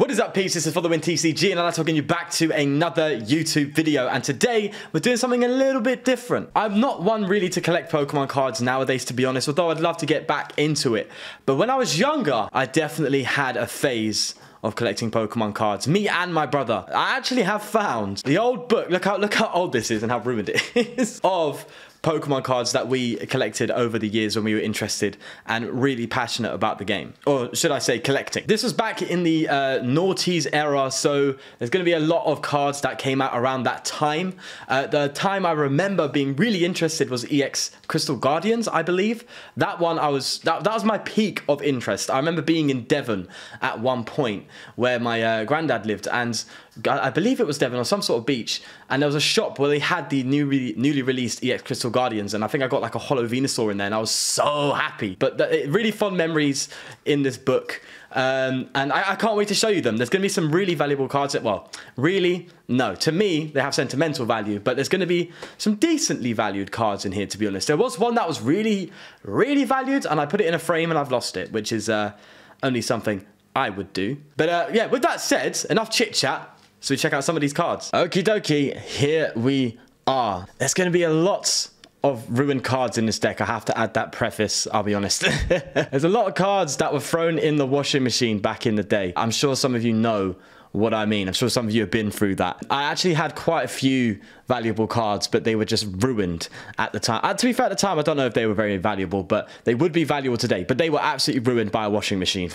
What is up, peeps? This is For the Win TCG, and I'd like to welcome you back to another YouTube video. And today, we're doing something a little bit different. I'm not one really to collect Pokemon cards nowadays, to be honest, although I'd love to get back into it. But when I was younger, I definitely had a phase of collecting Pokemon cards, me and my brother. I actually have found the old book, look how old this is and how ruined it is, of Pokemon cards that we collected over the years when we were interested and really passionate about the game. Or should I say collecting. This was back in the noughties era, so there's going to be a lot of cards that came out around that time. The time I remember being really interested was EX Crystal Guardians, I believe. That was my peak of interest. I remember being in Devon at one point where my granddad lived, and I believe it was Devon on some sort of beach, and there was a shop where they had the newly released EX Crystal Guardians, and I think I got like a Holo Venusaur in there, and I was so happy. But really fond memories in this book, and I can't wait to show you them. There's going to be some really valuable cards. To me, they have sentimental value, but there's going to be some decently valued cards in here, to be honest. There was one that was really, really valued, and I put it in a frame, and I've lost it, which is only something I would do. But yeah, with that said, enough chit-chat, so we check out some of these cards. Okie dokie, here we are. There's going to be a lot of ruined cards in this deck. I have to add that preface, I'll be honest. There's a lot of cards that were thrown in the washing machine back in the day. I'm sure some of you know what I mean. I'm sure some of you have been through that. I actually had quite a few valuable cards, but they were just ruined at the time. To be fair, at the time, I don't know if they were very valuable, but they would be valuable today, but they were absolutely ruined by a washing machine.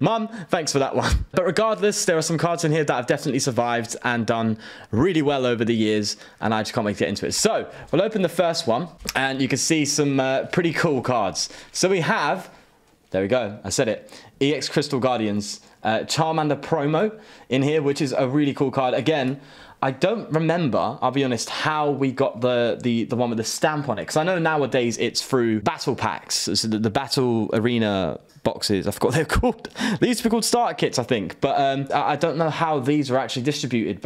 Mum, thanks for that one. But regardless, there are some cards in here that have definitely survived and done really well over the years, and I just can't wait to get into it. So we'll open the first one, and you can see some pretty cool cards. So we have, there we go, I said it, EX Crystal Guardians. Charmander promo in here, which is a really cool card. Again, I don't remember, I'll be honest, how we got the one with the stamp on it, because I know nowadays it's through battle packs, so the battle arena boxes, I forgot they're called. They used to be called starter kits, I think, but I don't know how these were actually distributed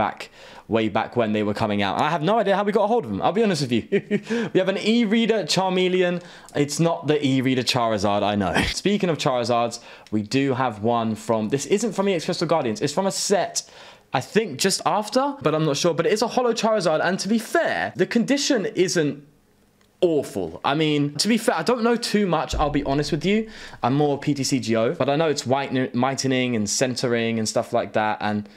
way back when they were coming out. I have no idea how we got a hold of them, I'll be honest with you. We have an e-reader Charmeleon. It's not the e-reader Charizard, I know. Speaking of Charizards, we do have one from, this isn't from EX Crystal Guardians, it's from a set I think just after, but I'm not sure. But it is a holo Charizard, and to be fair, the condition isn't awful. I mean, to be fair, I don't know too much, I'll be honest with you. I'm more PTCGO, but I know it's whitening and centering and stuff like that. And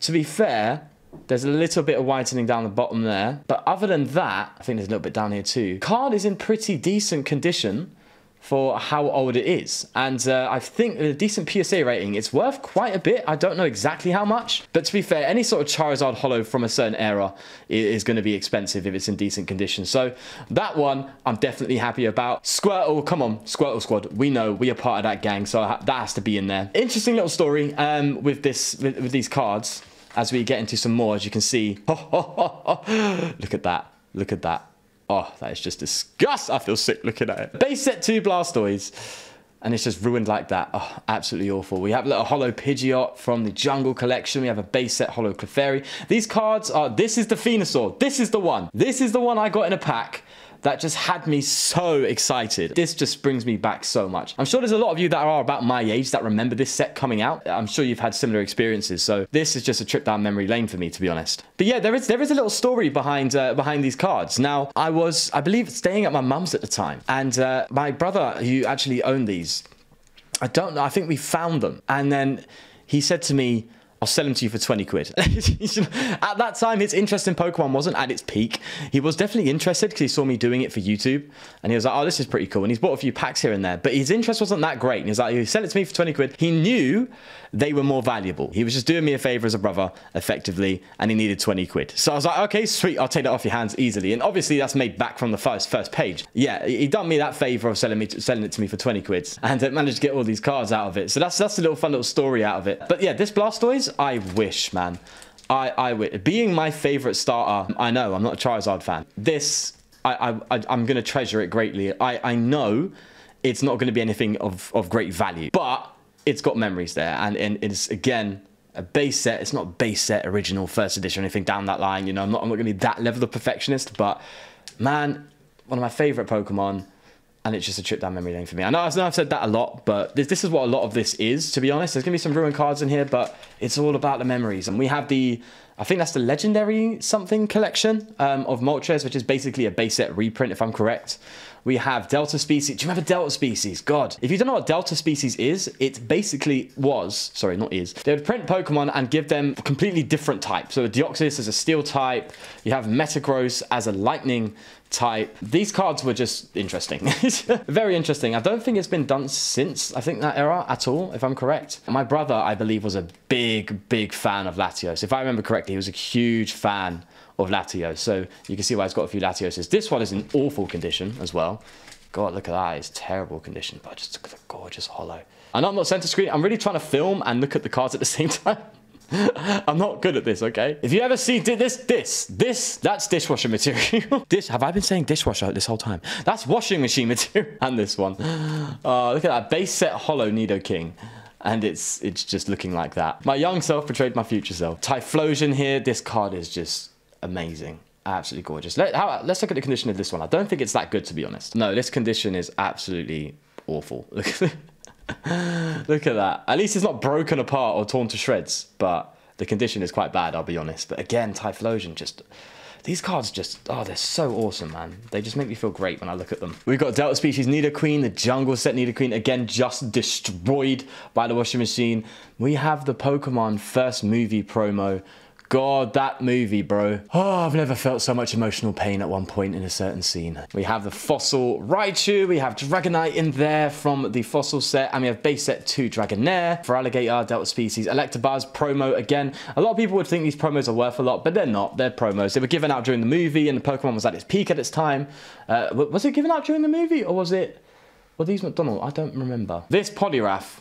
to be fair, there's a little bit of whitening down the bottom there. But other than that, I think there's a little bit down here too. Card is in pretty decent condition for how old it is, and I think with a decent PSA rating, it's worth quite a bit. I don't know exactly how much, but to be fair, any sort of Charizard holo from a certain era is going to be expensive if it's in decent condition, so that one I'm definitely happy about. Squirtle, come on, Squirtle Squad, we know, we are part of that gang, so that has to be in there. Interesting little story with these cards as we get into some more, as you can see. Look at that, look at that. Oh, that is just disgust. I feel sick looking at it. Base Set 2 Blastoise. And it's just ruined like that. Oh, absolutely awful. We have a little holo Pidgeot from the Jungle Collection. We have a Base Set holo Clefairy. These cards are, this is the Phenosaur. This is the one. This is the one I got in a pack that just had me so excited. This just brings me back so much. I'm sure there's a lot of you that are about my age that remember this set coming out. I'm sure you've had similar experiences, so this is just a trip down memory lane for me, to be honest. But yeah, there is a little story behind these cards. Now, I believe, staying at my mum's at the time, and my brother, who actually owned these, I don't know, I think we found them, and then he said to me, I'll sell them to you for 20 quid. At that time, his interest in Pokemon wasn't at its peak. He was definitely interested because he saw me doing it for YouTube. And he was like, oh, this is pretty cool. And he's bought a few packs here and there. But his interest wasn't that great. And he was like, you sell it to me for 20 quid. He knew they were more valuable. He was just doing me a favor as a brother, effectively. And he needed 20 quid. So I was like, okay, sweet. I'll take that off your hands easily. And obviously, that's made back from the first page. Yeah, he done me that favor of selling it to me for 20 quid. And managed to get all these cards out of it. So that's a little fun little story out of it. But yeah, this Blastoise, I wish, man. I wish. Being my favorite starter, I know, I'm not a Charizard fan. This, I'm going to treasure it greatly. I know it's not going to be anything of great value, but it's got memories there. And it's, again, a base set. It's not base set, original, first edition, anything down that line. You know, I'm not going to be that level of perfectionist, but, man, one of my favorite Pokemon. And it's just a trip down memory lane for me. I know I've said that a lot, but this is what a lot of this is, to be honest. There's going to be some ruined cards in here, but it's all about the memories. And we have the, I think that's the legendary something collection of Moltres, which is basically a base set reprint, if I'm correct. We have Delta Species. Do you remember Delta Species? God. If you don't know what Delta Species is, it basically was, sorry, not is. They would print Pokemon and give them completely different types. So Deoxys is a steel type. You have Metagross as a lightning type. These cards were just interesting. Very interesting. I don't think it's been done since, I think, that era at all, if I'm correct. My brother, I believe, was a big fan of Latios. If I remember correctly, he was a huge fan of Latios. So you can see why it's got a few Latioses. This one is in awful condition as well. God, look at that. It's terrible condition, but just look at the gorgeous holo. I know I'm not center screen. I'm really trying to film and look at the cards at the same time. I'm not good at this, okay? If you ever see this, that's dishwasher material. Have I been saying dishwasher this whole time? That's washing machine material. And this one. Look at that. Base set holo Nido King. And it's just looking like that. My young self portrayed my future self. Typhlosion here. This card is just amazing. Absolutely gorgeous. Let's look at the condition of this one. I don't think it's that good, to be honest. No, this condition is absolutely awful. Look at this. Look at that. At least it's not broken apart or torn to shreds, but the condition is quite bad, I'll be honest. But again, Typhlosion, just these cards just, oh, they're so awesome, man. They just make me feel great when I look at them. We've got Delta Species Nidoqueen, the Jungle Set Nidoqueen, again, just destroyed by the washing machine. We have the Pokemon first movie promo. God, that movie, bro. Oh, I've never felt so much emotional pain at one point in a certain scene. We have the Fossil Raichu. We have Dragonite in there from the Fossil set. And we have Base Set 2 Dragonair. For Alligator, Delta Species, Electabuzz, promo again. A lot of people would think these promos are worth a lot, but they're not. They're promos. They were given out during the movie, and the Pokemon was at its peak at its time. Was it given out during the movie, or was it... Were these McDonald's? I don't remember. This Poliwrath...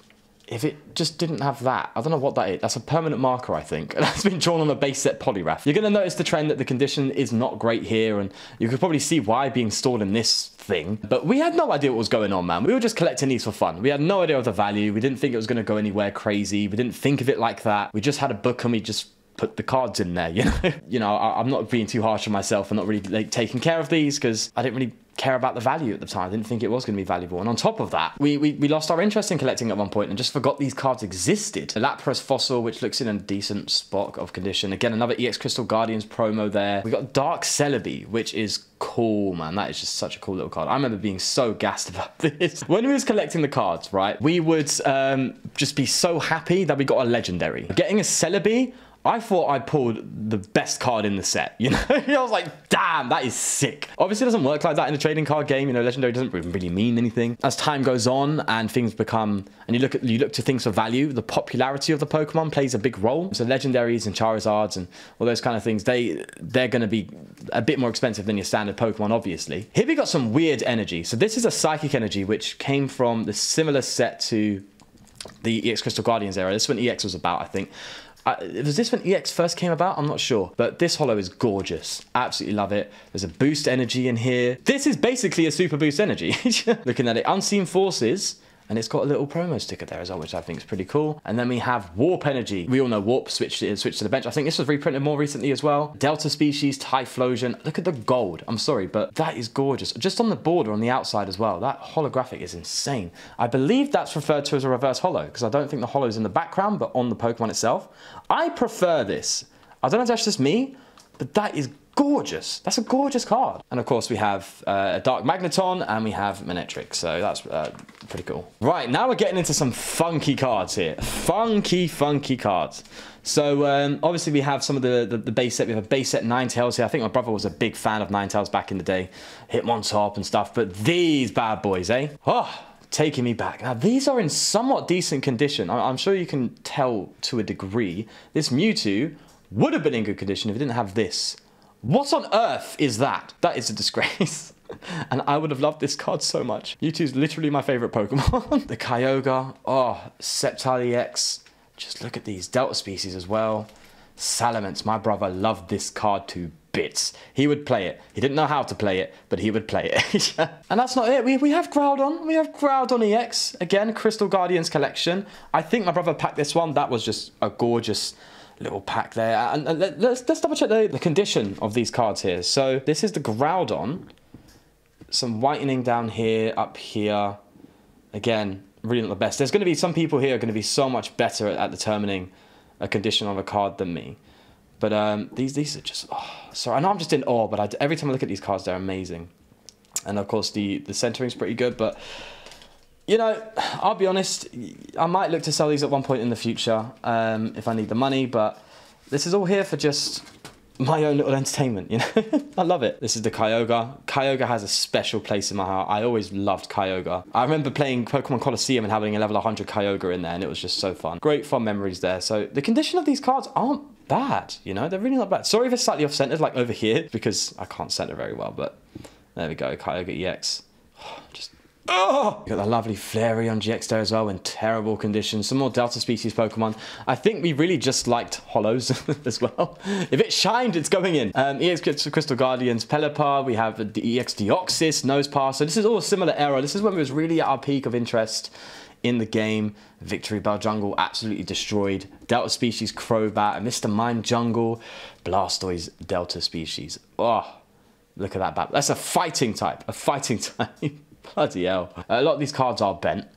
If it just didn't have that, I don't know what that is. That's a permanent marker, I think. That's been drawn on a base set Poliwrath. You're gonna notice the trend that the condition is not great here, and you could probably see why being stored in this thing. But we had no idea what was going on, man. We were just collecting these for fun. We had no idea of the value. We didn't think it was gonna go anywhere crazy. We didn't think of it like that. We just had a book and we just put the cards in there, you know? You know, I'm not being too harsh on myself. I'm not really, like, taking care of these because I didn't really care about the value at the time. I didn't think it was going to be valuable. And on top of that, we lost our interest in collecting at one point and just forgot these cards existed. The Lapras Fossil, which looks in a decent spot of condition. Again, another EX Crystal Guardians promo there. We got Dark Celebi, which is cool, man. That is just such a cool little card. I remember being so gassed about this. When we was collecting the cards, right, we would just be so happy that we got a legendary. Getting a Celebi, I thought I pulled the best card in the set, you know? I was like, damn, that is sick. Obviously, it doesn't work like that in a trading card game. You know, legendary doesn't really mean anything. As time goes on and things become, and you look to things for value, the popularity of the Pokemon plays a big role. So legendaries and Charizards and all those kind of things, they're going to be a bit more expensive than your standard Pokemon, obviously. Here we got some weird energy. So this is a psychic energy, which came from the similar set to the EX Crystal Guardians era. This is when EX was about, I think. Was this when EX first came about? I'm not sure. But this holo is gorgeous. Absolutely love it. There's a boost energy in here. This is basically a super boost energy. Looking at it, Unseen Forces. And it's got a little promo sticker there as well, which I think is pretty cool. And then we have Warp Energy. We all know Warp, switch to the bench. I think this was reprinted more recently as well. Delta Species, Typhlosion. Look at the gold. I'm sorry, but that is gorgeous. Just on the border on the outside as well. That holographic is insane. I believe that's referred to as a reverse holo, because I don't think the holo's in the background, but on the Pokemon itself. I prefer this. I don't know if that's just me, but that is gorgeous. That's a gorgeous card. And of course we have a Dark Magneton and we have Manectric. So that's pretty cool. Right, now we're getting into some funky cards here. Funky cards. So obviously we have some of the base set. We have a base set Ninetales here. I think my brother was a big fan of Ninetales back in the day. Hitmontop and stuff. But these bad boys, eh? Oh, taking me back. Now these are in somewhat decent condition. I'm sure you can tell to a degree. This Mewtwo would have been in good condition if it didn't have this. What on earth is that? That is a disgrace. And I would have loved this card so much. Mewtwo's literally my favorite Pokemon. The Kyogre. Oh, Sceptile EX. Just look at these. Delta Species as well. Salamence. My brother loved this card to bits. He would play it. He didn't know how to play it, but he would play it. And that's not it. We have Groudon. We have Groudon EX. Again, Crystal Guardians collection. I think my brother packed this one. That was just a gorgeous little pack there. And let's double check the condition of these cards here. So this is the Groudon. some whitening down here, up here. Again, really not the best. There's going to be some people here are going to be so much better at determining a condition on a card than me. But these are just... Oh, sorry, I know I'm just in awe, but every time I look at these cards, they're amazing. And, of course, the centering's pretty good, but... You know, I'll be honest, I might look to sell these at one point in the future if I need the money, but this is all here for just my own little entertainment, you know? I love it. This is the Kyogre. Kyogre has a special place in my heart. I always loved Kyogre. I remember playing Pokemon Colosseum and having a level 100 Kyogre in there, and it was just so fun. Great fun memories there. So the condition of these cards aren't bad, you know? They're really not bad. Sorry if it's slightly off-centered, like over here, because I can't center very well, but there we go, Kyogre EX. Just... Oh! We've got that lovely Flareon GX there as well in terrible condition. Some more Delta Species Pokemon. I think we really just liked Holos as well. If it shined, it's going in. EX Crystal Guardians, Pelipper. We have the EX Deoxys, Nosepass. So this is all a similar era. This is when we was really at our peak of interest in the game. Victory Bell Jungle absolutely destroyed. Delta Species Crobat, Mr. Mime Jungle, Blastoise Delta Species. Oh, look at that battle. That's a fighting type. A fighting type. Bloody hell. A lot of these cards are bent.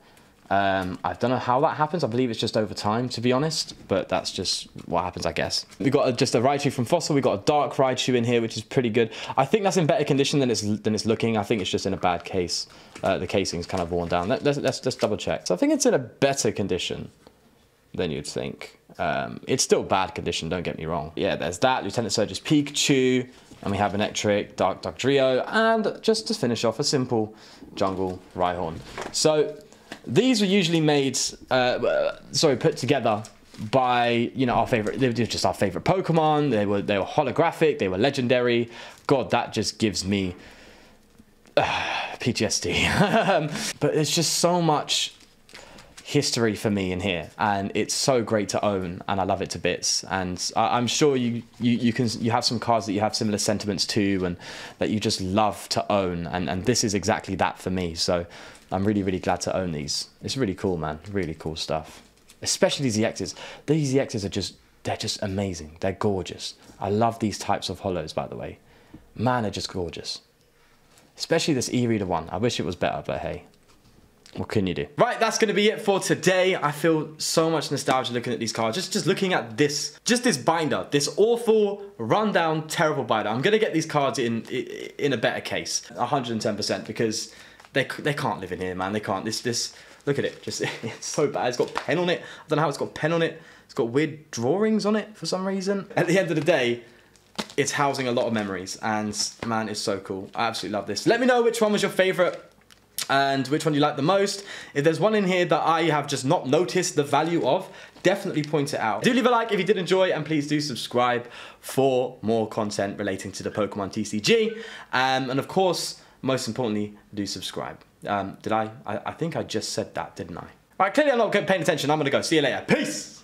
I don't know how that happens. I believe it's just over time, to be honest. But that's just what happens, I guess. We got just a Raichu from Fossil. We got a Dark Raichu in here, which is pretty good. I think that's in better condition than it's looking. I think it's just in a bad case. The casing's kind of worn down. Let's double check. So I think it's in a better condition than you'd think. It's still bad condition, don't get me wrong. Yeah, there's that. Lieutenant Surge's Pikachu. And we have Manectric, Dark Dugtrio, and just to finish off, a simple Jungle Rhyhorn. So these were usually made, put together by, you know, our favorite. They were just our favorite Pokemon. They were holographic. They were legendary. God, that just gives me PTSD. But there's just so much history for me in here, and it's so great to own, and I love it to bits. And I'm sure you have some cards that you have similar sentiments to and that you just love to own, and this is exactly that for me. So I'm really glad to own these. It's really cool, man. Really cool stuff, especially these EXs. These EXs are just, they're just amazing. They're gorgeous. I love these types of holos, by the way, man. They're just gorgeous, especially this e-reader one. I wish it was better, but hey, what can you do? Right, that's going to be it for today. I feel so much nostalgia looking at these cards. Just looking at this, just this binder, this awful, rundown, terrible binder. I'm going to get these cards in a better case, 110%, because they can't live in here, man. They can't. This look at it. Just it's so bad. It's got pen on it. I don't know how it's got pen on it. It's got weird drawings on it for some reason. At the end of the day, it's housing a lot of memories, and man, it's so cool. I absolutely love this. Let me know which one was your favorite and which one you like the most. If there's one in here that I have just not noticed the value of, definitely point it out. Do leave a like if you did enjoy, and please do subscribe for more content relating to the Pokemon TCG. And of course, most importantly, do subscribe. I think I just said that, didn't I? All right, clearly I'm not paying attention. I'm gonna go. See you later. Peace!